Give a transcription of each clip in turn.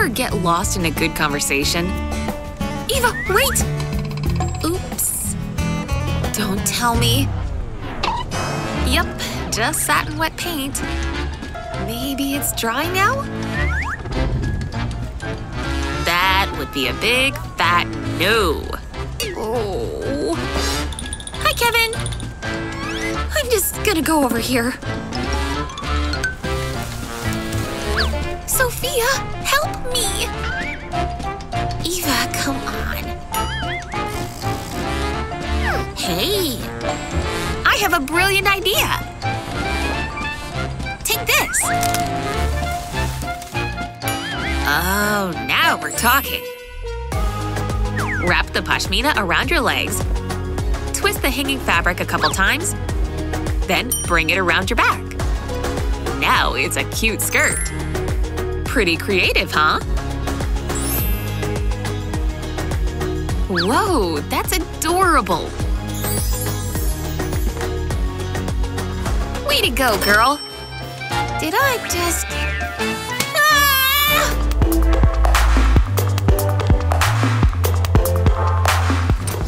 ever get lost in a good conversation? Eva, wait! Oops. Don't tell me. Yep, just satin wet paint. Maybe it's dry now? That would be a big fat no. Oh. Hi, Kevin! I'm just gonna go over here. Sophia, help me! Eva, come on. Hey! I have a brilliant idea! Take this! Oh, now we're talking! Wrap the pashmina around your legs. Twist the hanging fabric a couple times. Then bring it around your back. Now it's a cute skirt. Pretty creative, huh? Whoa, that's adorable! Way to go, girl! Did I just… Ah!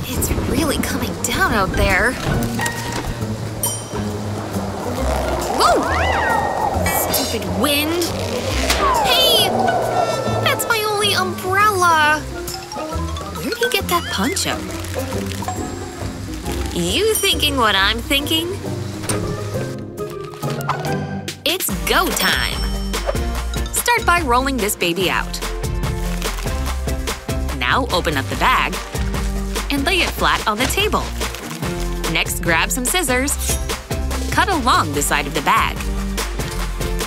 It's really coming down out there. Whoa! Stupid wind! Hey! That's my only umbrella! Where'd he get that poncho? You thinking what I'm thinking? It's go time! Start by rolling this baby out. Now open up the bag and lay it flat on the table. Next, grab some scissors. Cut along the side of the bag.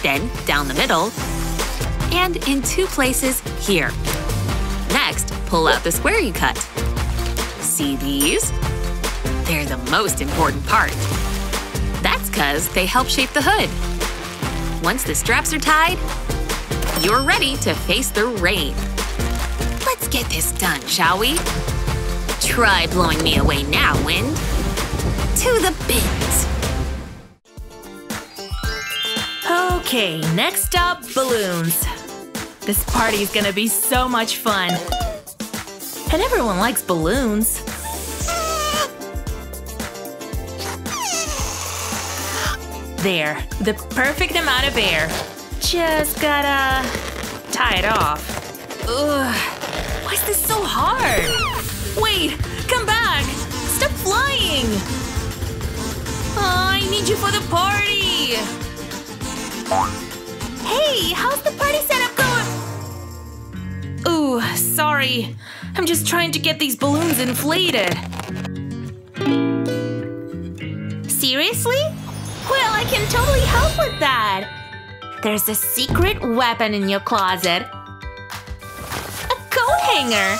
Then down the middle. And in two places here. Next, pull out the square you cut. See these? They're the most important part. That's because they help shape the hood. Once the straps are tied, you're ready to face the rain. Let's get this done, shall we? Try blowing me away now, wind. To the bins! Okay, next up, balloons. This party's gonna be so much fun. And everyone likes balloons. There, the perfect amount of air. Just gotta… tie it off. Ugh, why is this so hard? Wait, come back! Stop flying! I need you for the party! Hey, how's the party setup going? Ooh, sorry. I'm just trying to get these balloons inflated. Seriously? Well, I can totally help with that. There's a secret weapon in your closet. A coat hanger.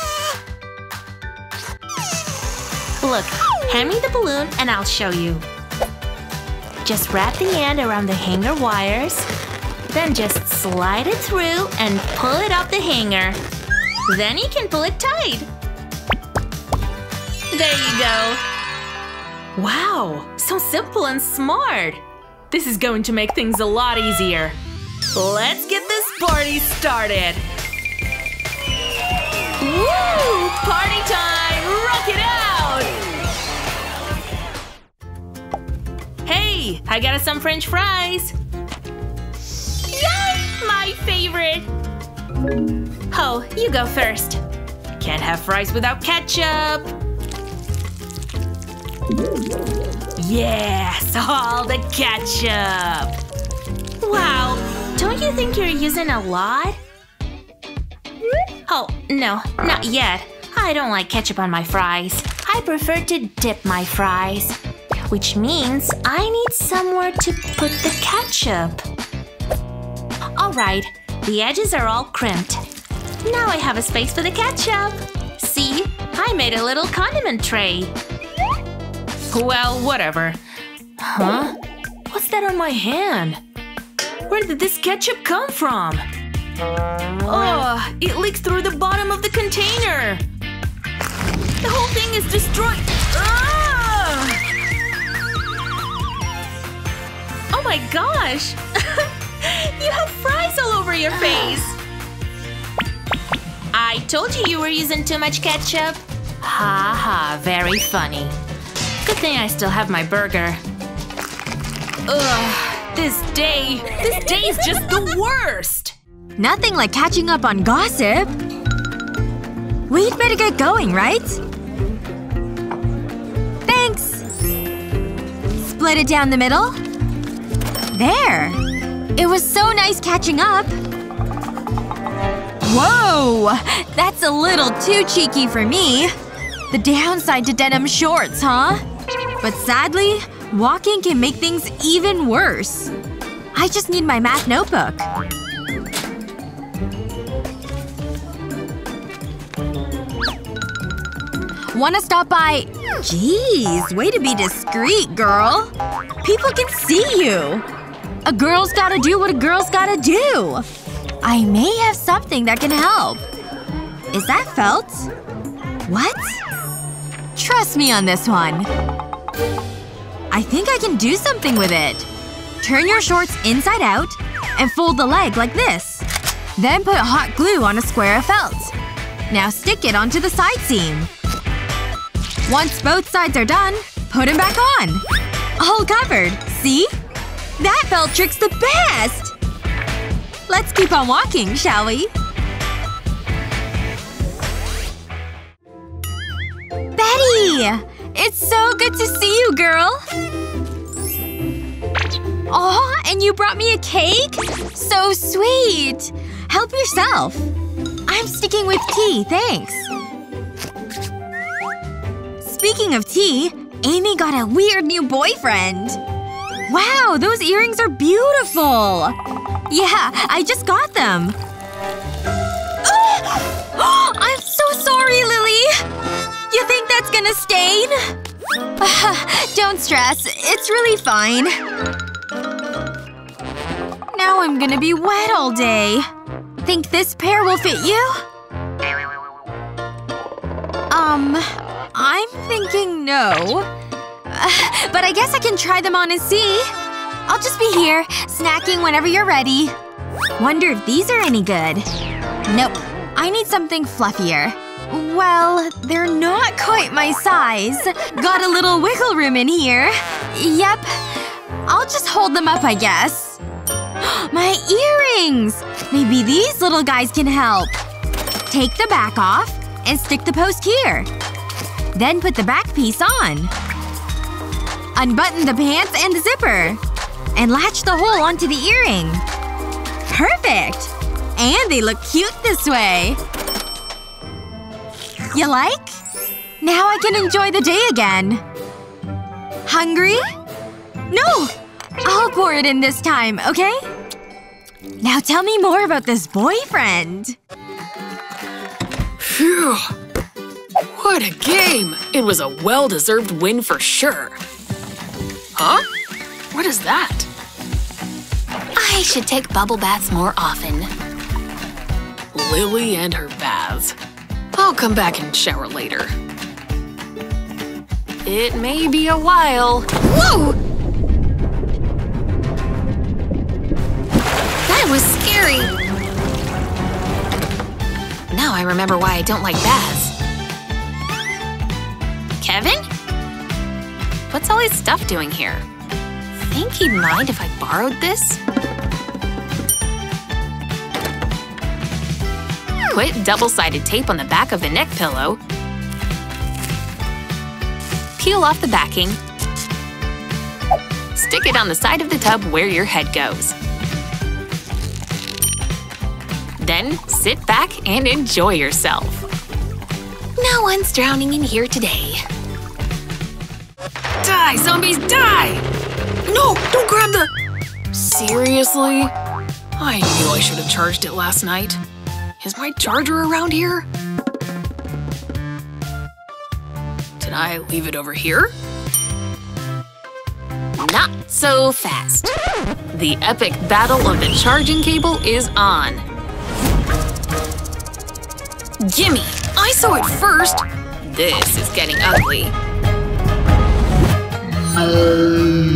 Look, hand me the balloon and I'll show you. Just wrap the end around the hanger wires, then just slide it through and pull it up the hanger. Then you can pull it tight. There you go. Wow, so simple and smart. This is going to make things a lot easier. Let's get this party started. Woo! Party time! Rock it out! Hey, I got us some French fries! Yay! My favorite! Oh, you go first. Can't have fries without ketchup! Yes! All the ketchup! Wow! Don't you think you're using a lot? Oh, no, not yet. I don't like ketchup on my fries. I prefer to dip my fries. Which means I need somewhere to put the ketchup. Alright, the edges are all crimped. Now I have a space for the ketchup. See, I made a little condiment tray. Well, whatever. Huh? What's that on my hand? Where did this ketchup come from? Oh, it leaks through the bottom of the container. The whole thing is destroyed. Ah! Oh my gosh! You have fries all over your face! I told you were using too much ketchup. Ha ha, very funny. Good thing I still have my burger. Ugh, this day is just the worst! Nothing like catching up on gossip. We'd better get going, right? Thanks! Split it down the middle. There! It was so nice catching up! Whoa! That's a little too cheeky for me. The downside to denim shorts, huh? But sadly, walking can make things even worse. I just need my math notebook. Wanna stop by… Jeez, way to be discreet, girl. People can see you. A girl's gotta do what a girl's gotta do. I may have something that can help. Is that felt? What? Trust me on this one. I think I can do something with it. Turn your shorts inside out and fold the leg like this. Then put hot glue on a square of felt. Now stick it onto the side seam. Once both sides are done, put them back on. All covered. See? That felt trick's the best! Let's keep on walking, shall we? Betty! It's so good to see you, girl! Aw, and you brought me a cake? So sweet! Help yourself. I'm sticking with tea, thanks. Speaking of tea, Amy got a weird new boyfriend. Wow, those earrings are beautiful! Yeah, I just got them. I'm so sorry, Lily! You think that's gonna stain? Don't stress. It's really fine. Now I'm gonna be wet all day. Think this pair will fit you? I'm thinking no. But I guess I can try them on and see. I'll just be here, snacking whenever you're ready. Wonder if these are any good. Nope. I need something fluffier. Well, they're not quite my size. Got a little wiggle room in here. Yep. I'll just hold them up, I guess. My earrings! Maybe these little guys can help. Take the back off and stick the post here. Then put the back piece on. Unbutton the pants and the zipper. And latch the hole onto the earring. Perfect! And they look cute this way. You like? Now I can enjoy the day again. Hungry? No! I'll pour it in this time, okay? Now tell me more about this boyfriend. Phew. What a game! It was a well-deserved win for sure. Huh? What is that? I should take bubble baths more often. Lily and her baths. I'll come back and shower later. It may be a while… Whoa! That was scary! Now I remember why I don't like baths. Kevin? What's all his stuff doing here? Think he'd mind if I borrowed this? Put double-sided tape on the back of the neck pillow. Peel off the backing. Stick it on the side of the tub where your head goes. Then sit back and enjoy yourself. No one's drowning in here today. Die, zombies, die! No, don't grab the… Seriously? I knew I should have charged it last night. Is my charger around here? Did I leave it over here? Not so fast. The epic battle of the charging cable is on. Gimme! I saw it first! This is getting ugly. Oh,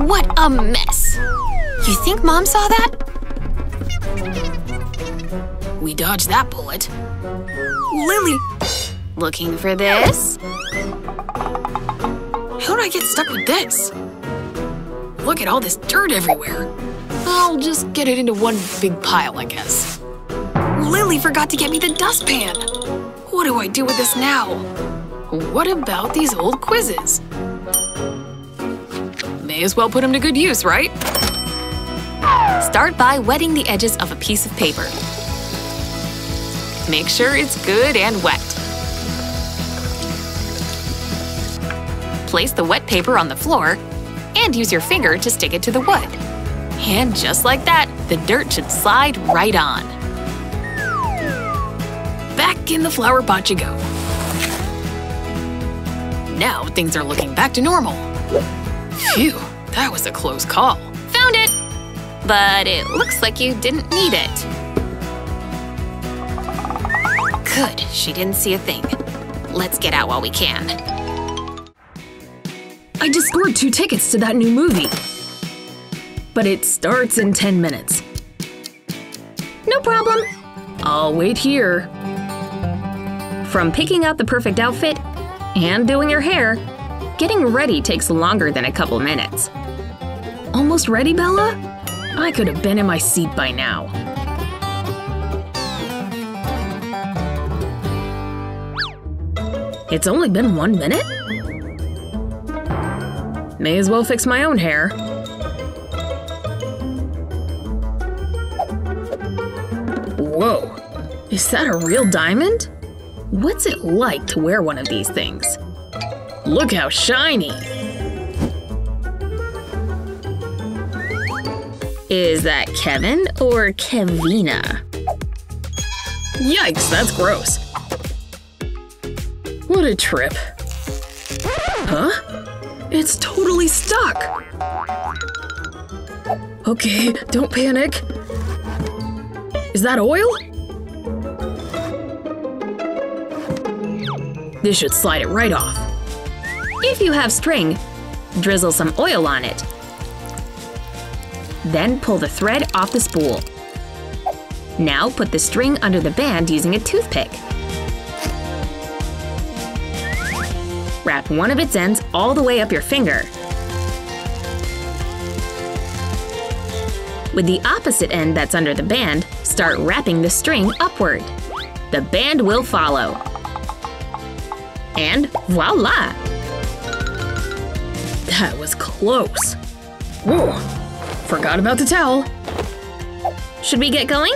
what a mess! You think Mom saw that? We dodged that bullet. Lily! Looking for this? How did I get stuck with this? Look at all this dirt everywhere. I'll just get it into one big pile, I guess. Lily forgot to get me the dustpan. What do I do with this now? What about these old quizzes? May as well put them to good use, right? Start by wetting the edges of a piece of paper. Make sure it's good and wet. Place the wet paper on the floor and use your finger to stick it to the wood. And just like that, the dirt should slide right on. Back in the flower pot you go. Now things are looking back to normal. Phew, that was a close call. Found it! But it looks like you didn't need it. Good, she didn't see a thing. Let's get out while we can. I just scored 2 tickets to that new movie. But it starts in 10 minutes. No problem. I'll wait here. From picking out the perfect outfit and doing your hair, getting ready takes longer than a couple minutes. Almost ready, Bella? I could have been in my seat by now. It's only been 1 minute? May as well fix my own hair. Whoa, is that a real diamond? What's it like to wear one of these things? Look how shiny! Is that Kevin or Kevina? Yikes, that's gross. What a trip. Huh? It's totally stuck! Okay, don't panic. Is that oil? This should slide it right off. If you have string, drizzle some oil on it. Then pull the thread off the spool. Now put the string under the band using a toothpick. Wrap one of its ends all the way up your finger. With the opposite end that's under the band, start wrapping the string upward. The band will follow. And voila! That was close. Whoa! Forgot about the towel. Should we get going?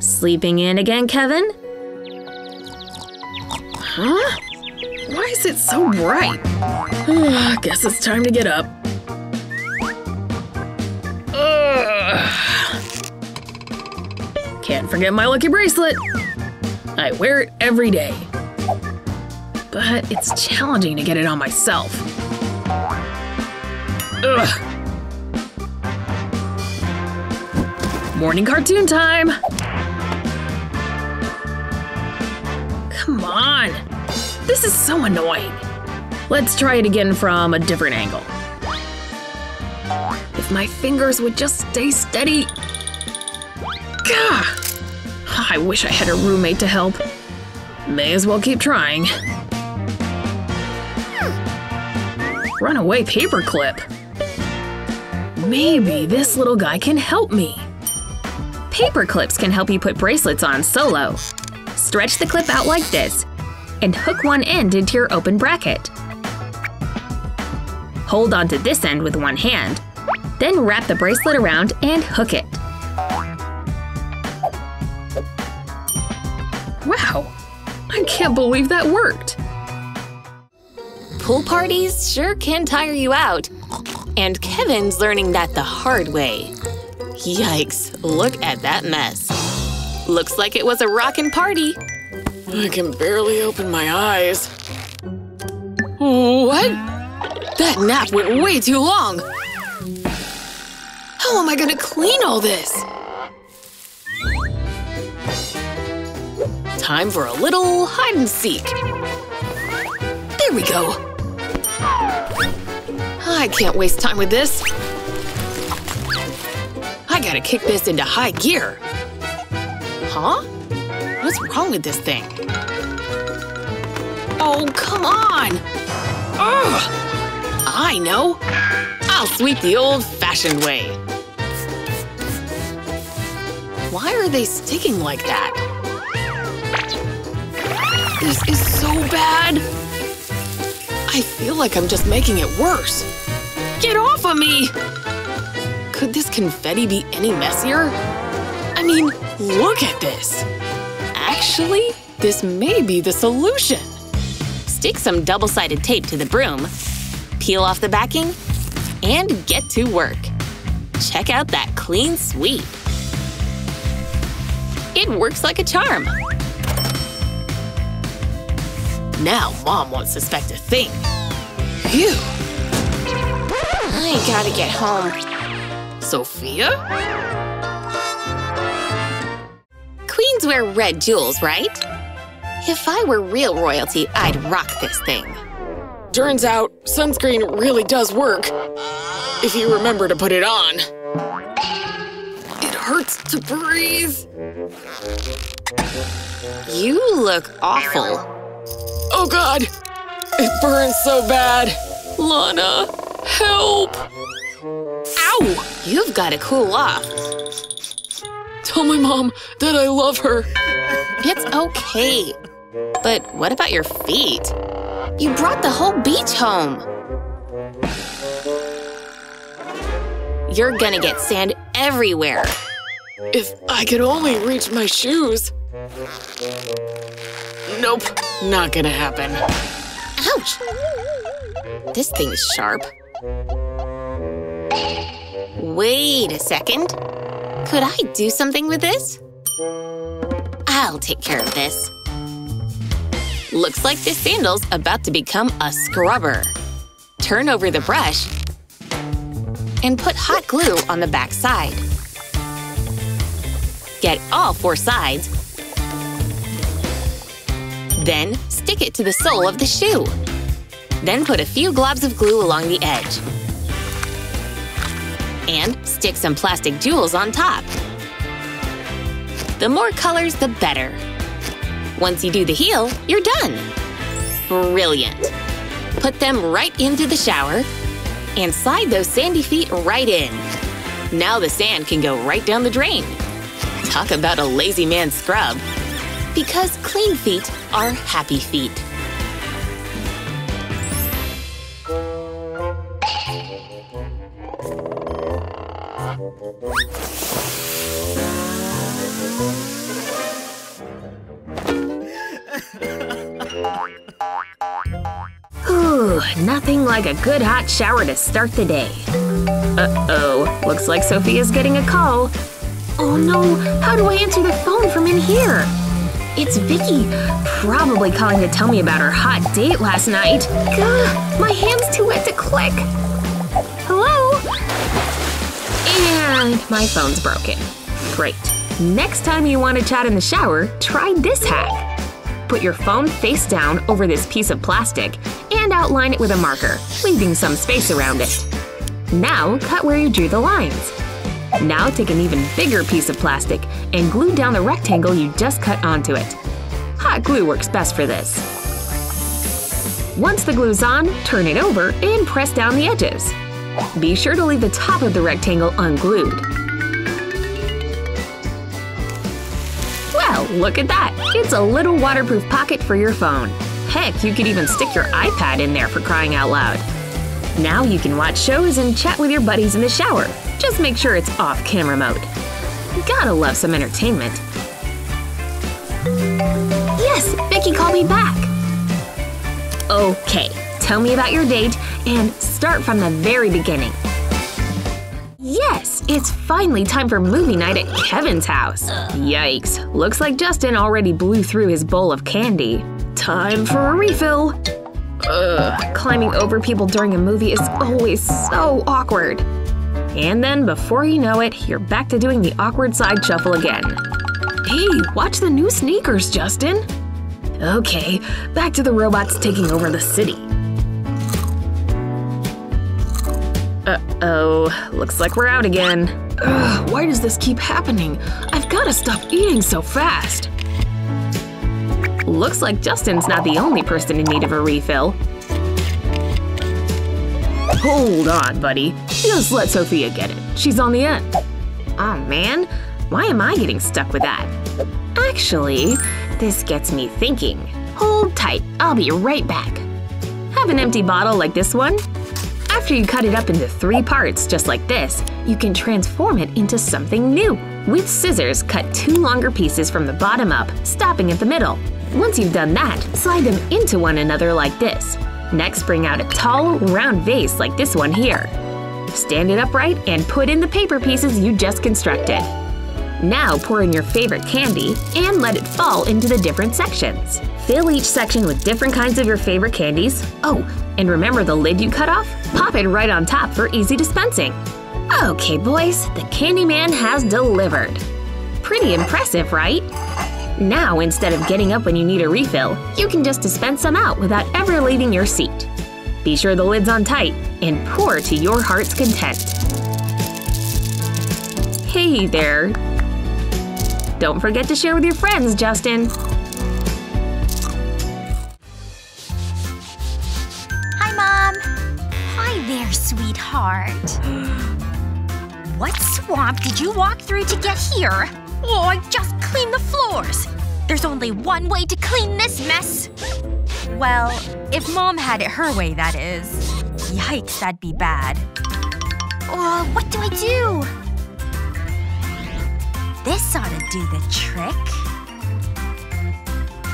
Sleeping in again, Kevin? Huh? Why is it so bright? Guess it's time to get up. Can't forget my lucky bracelet. I wear it every day. But it's challenging to get it on myself. Ugh. Morning cartoon time! Come on! This is so annoying. Let's try it again from a different angle. If my fingers would just stay steady. Gah! I wish I had a roommate to help. May as well keep trying. Runaway paperclip. Maybe this little guy can help me. Paperclips can help you put bracelets on solo. Stretch the clip out like this and hook one end into your open bracket. Hold onto this end with one hand, then wrap the bracelet around and hook it. Wow! I can't believe that worked! Pool parties sure can tire you out. And Kevin's learning that the hard way. Yikes, look at that mess. Looks like it was a rockin' party. I can barely open my eyes. What? That nap went way too long! How am I gonna clean all this? Time for a little hide-and-seek. There we go. I can't waste time with this. I gotta kick this into high gear. Huh? What's wrong with this thing? Oh, come on! Ugh! I know! I'll sweep the old-fashioned way. Why are they sticking like that? This is so bad! I feel like I'm just making it worse. Get off of me! Could this confetti be any messier? I mean, look at this! Actually, this may be the solution. Stick some double-sided tape to the broom, peel off the backing, and get to work. Check out that clean sweep. It works like a charm. Now Mom won't suspect a thing. Phew! I gotta get home. Sophia? Queens wear red jewels, right? If I were real royalty, I'd rock this thing. Turns out, sunscreen really does work. If you remember to put it on. It hurts to breathe. You look awful. Oh God! It burns so bad! Lana, help! Ow! You've got to cool off. Tell my mom that I love her. It's okay. But what about your feet? You brought the whole beach home! You're gonna get sand everywhere! If I could only reach my shoes… Nope, not gonna happen. Ouch! This thing is sharp. Wait a second. Could I do something with this? I'll take care of this. Looks like this sandal's about to become a scrubber. Turn over the brush and put hot glue on the back side. Get all four sides. Then stick it to the sole of the shoe. Then put a few globs of glue along the edge. And stick some plastic jewels on top. The more colors, the better. Once you do the heel, you're done! Brilliant! Put them right into the shower and slide those sandy feet right in. Now the sand can go right down the drain. Talk about a lazy man scrub! Because clean feet are happy feet. Nothing like a good hot shower to start the day. Uh-oh, looks like Sophia's getting a call. Oh no, how do I answer the phone from in here? It's Vicky, probably calling to tell me about her hot date last night. Gah, my hand's too wet to click. Hello? And my phone's broken. Great. Next time you want to chat in the shower, try this hack. Put your phone face down over this piece of plastic and outline it with a marker, leaving some space around it. Now cut where you drew the lines. Now take an even bigger piece of plastic and glue down the rectangle you just cut onto it. Hot glue works best for this. Once the glue's on, turn it over and press down the edges. Be sure to leave the top of the rectangle unglued. Well, look at that! It's a little waterproof pocket for your phone. Heck, you could even stick your iPad in there for crying out loud. Now you can watch shows and chat with your buddies in the shower. Just make sure it's off-camera mode. Gotta love some entertainment. Yes! Vicky called me back! Okay, tell me about your date and start from the very beginning. Yes! It's finally time for movie night at Kevin's house! Yikes! Looks like Justin already blew through his bowl of candy. Time for a refill! Ugh! Climbing over people during a movie is always so awkward. And then, before you know it, you're back to doing the awkward side shuffle again. Hey! Watch the new sneakers, Justin! Okay, back to the robots taking over the city. Uh-oh, looks like we're out again. Ugh, why does this keep happening? I've gotta stop eating so fast! Looks like Justin's not the only person in need of a refill. Hold on, buddy. Just let Sophia get it. She's on the end. Aw, man. Why am I getting stuck with that? Actually, this gets me thinking. Hold tight. I'll be right back. Have an empty bottle like this one? After you cut it up into 3 parts just like this, you can transform it into something new. With scissors, cut 2 longer pieces from the bottom up, stopping at the middle. Once you've done that, slide them into one another like this. Next, bring out a tall, round vase like this one here. Stand it upright and put in the paper pieces you just constructed. Now pour in your favorite candy and let it fall into the different sections. Fill each section with different kinds of your favorite candies. Oh, and remember the lid you cut off? Pop it right on top for easy dispensing. Okay, boys, the Candyman has delivered. Pretty impressive, right? Now, instead of getting up when you need a refill, you can just dispense some out without ever leaving your seat. Be sure the lid's on tight and pour to your heart's content. Hey there! Don't forget to share with your friends, Justin! Hi, Mom! Hi there, sweetheart! What swamp did you walk through to get here? Oh, I just cleaned the floors! There's only one way to clean this mess! Well, if Mom had it her way, that is. Yikes, that'd be bad. Oh, what do I do? This ought to do the trick.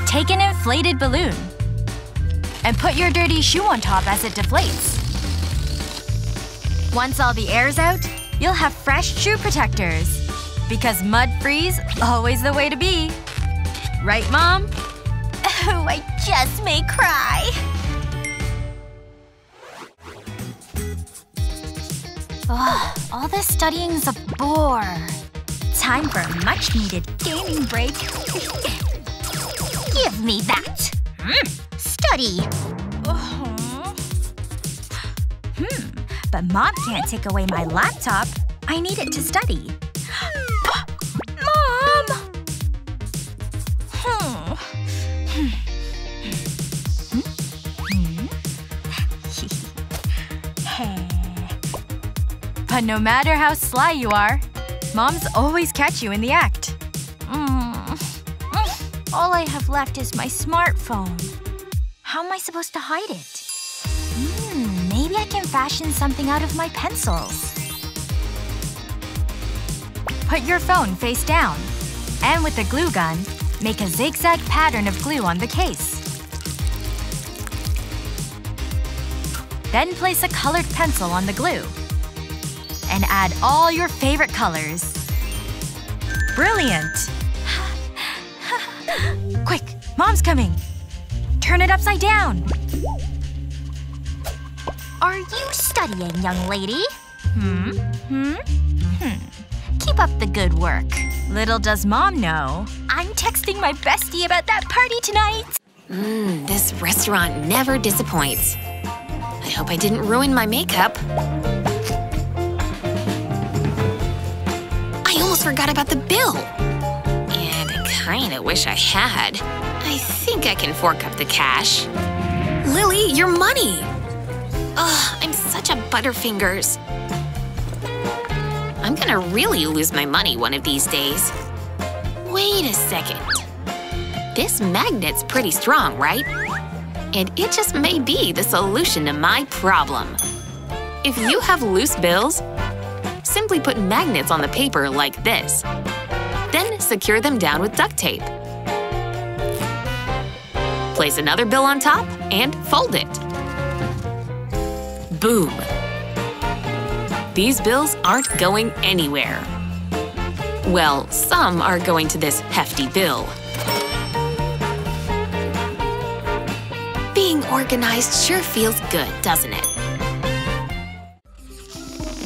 Take an inflated balloon. And put your dirty shoe on top as it deflates. Once all the air's out, you'll have fresh shoe protectors. Because mud free's always the way to be. Right, Mom? Oh, I just may cry. Ugh, all this studying's a bore. Time for a much-needed gaming break. Give me that! Study! But Mom can't take away my laptop. I need it to study. But no matter how sly you are, Moms always catch you in the act. All I have left is my smartphone. How am I supposed to hide it? Maybe I can fashion something out of my pencils. Put your phone face down. And with the glue gun, make a zigzag pattern of glue on the case. Then place a colored pencil on the glue. And add all your favorite colors. Brilliant! Quick! Mom's coming! Turn it upside down! Are you studying, young lady? Keep up the good work. Little does Mom know. I'm texting my bestie about that party tonight! This restaurant never disappoints. I hope I didn't ruin my makeup. Forgot about the bill. And I kinda wish I had. I think I can fork up the cash. Lily, your money! Ugh, I'm such a Butterfingers. I'm gonna really lose my money one of these days. Wait a second. This magnet's pretty strong, right? And it just may be the solution to my problem. If you have loose bills, simply put magnets on the paper like this. Then secure them down with duct tape. Place another bill on top and fold it. Boom! These bills aren't going anywhere. Well, some are going to this hefty bill. Being organized sure feels good, doesn't it?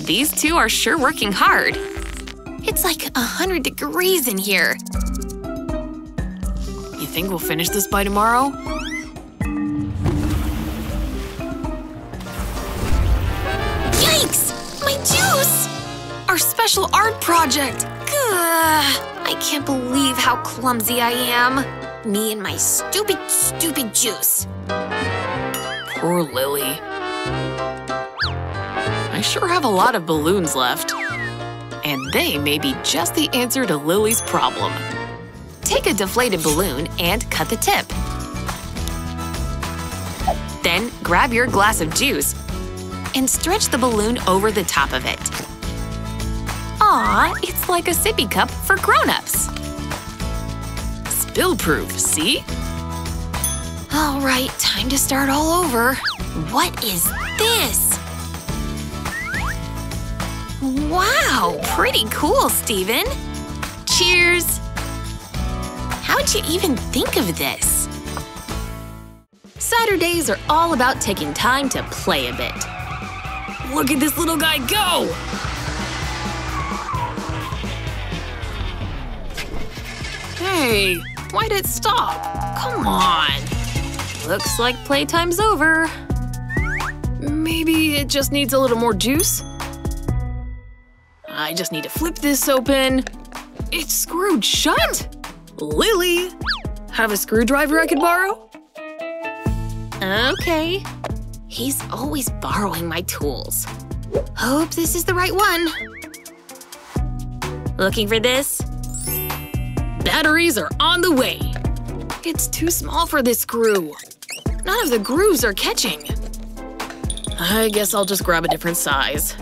These two are sure working hard. It's like 100 degrees in here. You think we'll finish this by tomorrow? Yikes! special art project! I can't believe how clumsy I am. Me and my stupid juice. Poor Lily. I sure have a lot of balloons left. And they may be just the answer to Lily's problem. Take a deflated balloon and cut the tip. Then grab your glass of juice and stretch the balloon over the top of it. Aw, it's like a sippy cup for grown-ups! Spill-proof, see? Alright, time to start all over. What is this? Wow, pretty cool, Steven! Cheers! How'd you even think of this? Saturdays are all about taking time to play a bit. Look at this little guy go! Hey, why'd it stop? Come on! Looks like playtime's over. Maybe it just needs a little more juice? I just need to flip this open. It's screwed shut? Lily! Have a screwdriver I could borrow? Okay. He's always borrowing my tools. Hope this is the right one. Looking for this? Batteries are on the way! It's too small for this screw. None of the grooves are catching. I guess I'll just grab a different size.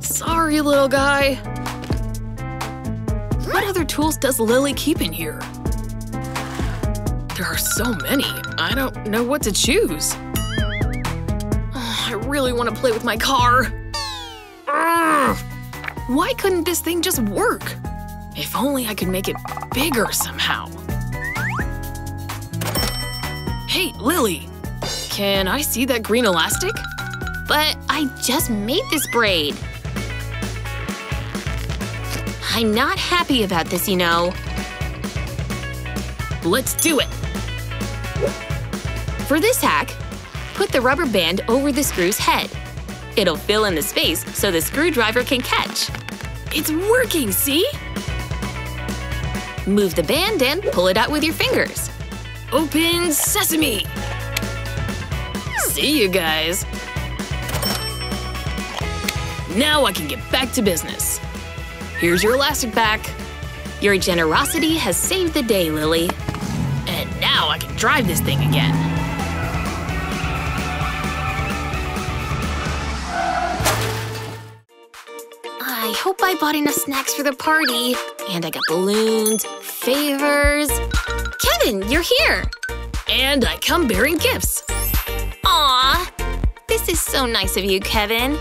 Sorry, little guy. What other tools does Lily keep in here? There are so many. I don't know what to choose. Oh, I really want to play with my car. Ugh. Why couldn't this thing just work? If only I could make it bigger somehow. Hey, Lily! Can I see that green elastic? But I just made this braid. I'm not happy about this, you know. Let's do it! For this hack, put the rubber band over the screw's head. It'll fill in the space so the screwdriver can catch. It's working, see? Move the band and pull it out with your fingers. Open sesame! See you guys! Now I can get back to business. Here's your elastic back. Your generosity has saved the day, Lily. And now I can drive this thing again. I hope I bought enough snacks for the party. And I got balloons, favors… Kevin, you're here! And I come bearing gifts! Aw! This is so nice of you, Kevin.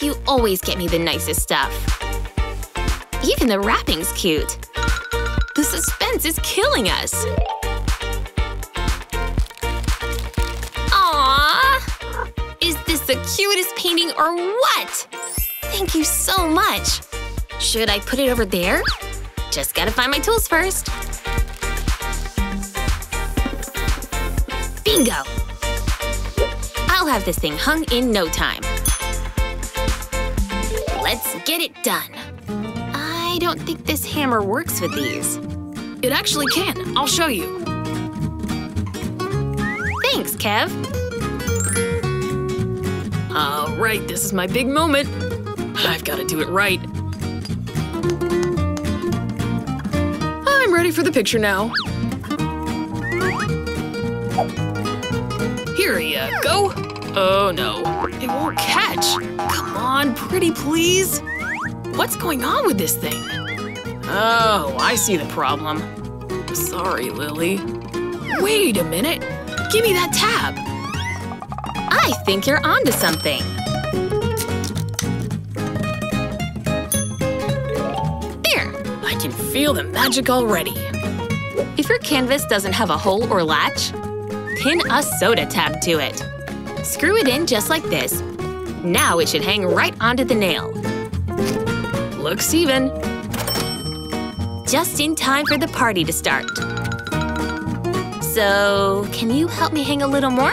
You always get me the nicest stuff. Even the wrapping's cute. The suspense is killing us! Aw! Is this the cutest painting or what? Thank you so much! Should I put it over there? Just gotta find my tools first. Bingo! I'll have this thing hung in no time. Let's get it done. I don't think this hammer works with these. It actually can. I'll show you. Thanks, Kev. Alright, this is my big moment. I've gotta do it right. I'm ready for the picture now. Here you go! Oh no, it won't catch! Come on, pretty please! What's going on with this thing? Oh, I see the problem. Sorry, Lily. Wait a minute! Give me that tab! I think you're onto something! I can feel the magic already! If your canvas doesn't have a hole or latch, pin a soda tab to it. Screw it in just like this. Now it should hang right onto the nail. Looks even! Just in time for the party to start. So, can you help me hang a little more?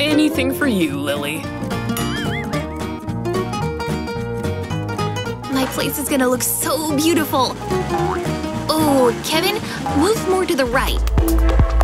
Anything for you, Lily. My place is gonna look so beautiful. Oh, Kevin, move more to the right.